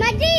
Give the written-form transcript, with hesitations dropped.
Maji!